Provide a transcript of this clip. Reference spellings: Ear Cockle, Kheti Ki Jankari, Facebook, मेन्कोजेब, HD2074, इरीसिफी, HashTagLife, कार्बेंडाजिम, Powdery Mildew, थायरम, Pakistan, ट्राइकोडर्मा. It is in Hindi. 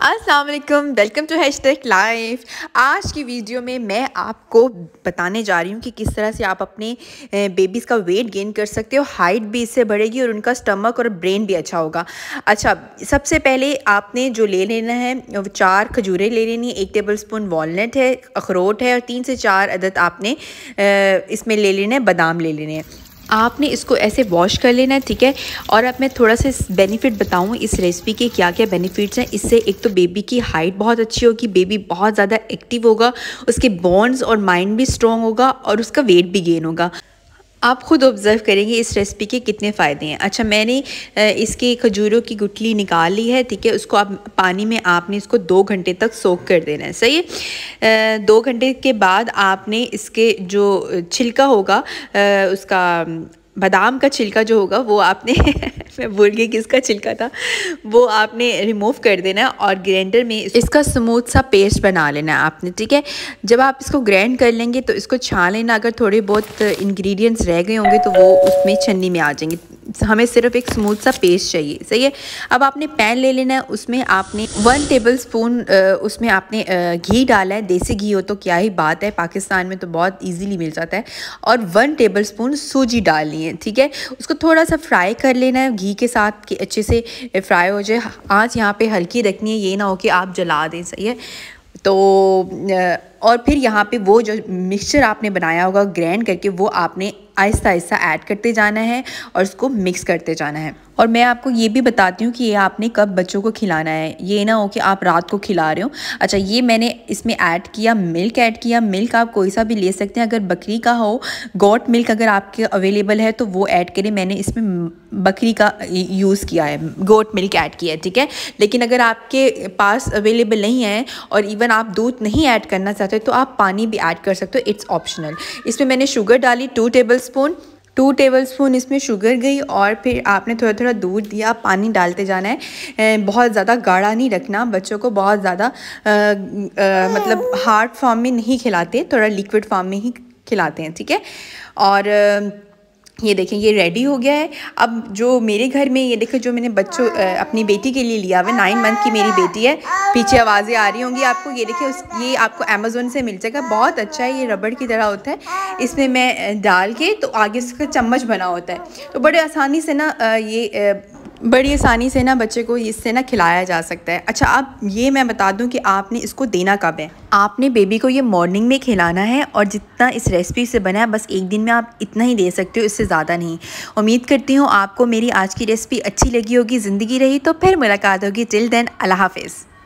अस्सलाम वालेकुम, वेलकम टू हैशटैग लाइफ। आज की वीडियो में मैं आपको बताने जा रही हूँ कि किस तरह से आप अपने बेबीज़ का वेट गेन कर सकते हो। हाइट भी इससे बढ़ेगी और उनका स्टमक और ब्रेन भी अच्छा होगा। अच्छा, सबसे पहले आपने जो ले लेना है 4 खजूरें ले लेनी है, 1 टेबलस्पून वॉलनट है, अखरोट है और 3 से 4 अदद आपने इसमें ले लेना है बादाम ले लेने हैं। आपने इसको ऐसे वॉश कर लेना है, ठीक है। और अब मैं थोड़ा सा बेनिफिट बताऊँ इस रेसिपी के क्या क्या बेनिफिट्स हैं। इससे एक तो बेबी की हाइट बहुत अच्छी होगी, बेबी बहुत ज़्यादा एक्टिव होगा, उसके बोन्स और माइंड भी स्ट्रॉन्ग होगा और उसका वेट भी गेन होगा। आप ख़ुद ऑब्ज़र्व करेंगे इस रेसिपी के कितने फ़ायदे हैं। अच्छा, मैंने इसके खजूरों की गुठली निकाल ली है, ठीक है। उसको आप पानी में आपने इसको 2 घंटे तक सोख कर देना है, सही है। 2 घंटे के बाद आपने इसके जो छिलका होगा उसका बादाम का छिलका जो होगा वो आपने मैं भूल गई किसका छिलका था, वो आपने रिमूव कर देना है और ग्राइंडर में इसका स्मूथ सा पेस्ट बना लेना है आपने, ठीक है। जब आप इसको ग्राइंड कर लेंगे तो इसको छान लेना। अगर थोड़े बहुत इंग्रेडिएंट्स रह गए होंगे तो वो उसमें छन्नी में आ जाएंगे। हमें सिर्फ एक स्मूथ सा पेस्ट चाहिए, सही है। अब आपने पैन ले लेना है, उसमें आपने 1 टेबलस्पून उसमें आपने घी डाला है। देसी घी हो तो क्या ही बात है, पाकिस्तान में तो बहुत ईजीली मिल जाता है। और 1 टेबलस्पून सूजी डालनी है, ठीक है। उसको थोड़ा सा फ्राई कर लेना है घी के साथ कि अच्छे से फ्राई हो जाए। आँच यहाँ पे हल्की रखनी है, ये ना हो कि आप जला दें, सही है। तो और फिर यहाँ पे वो जो मिक्सचर आपने बनाया होगा ग्राइंड करके वो आपने आहिस्ता आहिस्ता ऐड करते जाना है और उसको मिक्स करते जाना है। और मैं आपको ये भी बताती हूँ कि ये आपने कब बच्चों को खिलाना है, ये ना हो कि आप रात को खिला रहे हो। अच्छा, ये मैंने इसमें ऐड किया मिल्क आप कोई सा भी ले सकते हैं। अगर बकरी का हो गोट मिल्क अगर आपके अवेलेबल है तो वो ऐड करें। मैंने इसमें बकरी का यूज़ किया है, गोट मिल्क ऐड किया है, ठीक है। लेकिन अगर आपके पास अवेलेबल नहीं है और इवन आप दूध नहीं ऐड करना चाहते तो आप पानी भी ऐड कर सकते हो, इट्स ऑप्शनल। इसमें मैंने शुगर डाली 2 टेबलस्पून इसमें शुगर गई और फिर आपने थोड़ा थोड़ा दूध दिया। पानी डालते जाना है, बहुत ज़्यादा गाढ़ा नहीं रखना। बच्चों को बहुत ज़्यादा मतलब हार्ड फॉर्म में नहीं खिलाते, थोड़ा लिक्विड फॉर्म में ही खिलाते हैं, ठीक है। और ये देखें ये रेडी हो गया है। अब जो मेरे घर में ये देखें जो मैंने बच्चों अपनी बेटी के लिए लिया हुआ है, 9 मंथ की मेरी बेटी है। पीछे आवाज़ें आ रही होंगी आपको, ये देखें ये आपको अमेज़ोन से मिल जाएगा। बहुत अच्छा है, ये रबड़ की तरह होता है। इसमें मैं डाल के तो आगे इसका चम्मच बना होता है, तो बड़ी आसानी से ना बच्चे को इससे ना खिलाया जा सकता है। अच्छा, अब ये मैं बता दूं कि आपने इसको देना कब है। आपने बेबी को ये मॉर्निंग में खिलाना है और जितना इस रेसिपी से बना है बस एक दिन में आप इतना ही दे सकते हो, इससे ज़्यादा नहीं। उम्मीद करती हूँ आपको मेरी आज की रेसिपी अच्छी लगी होगी। ज़िंदगी रही तो फिर मुलाकात होगी। टिल देन अल्लाह हाफिज़।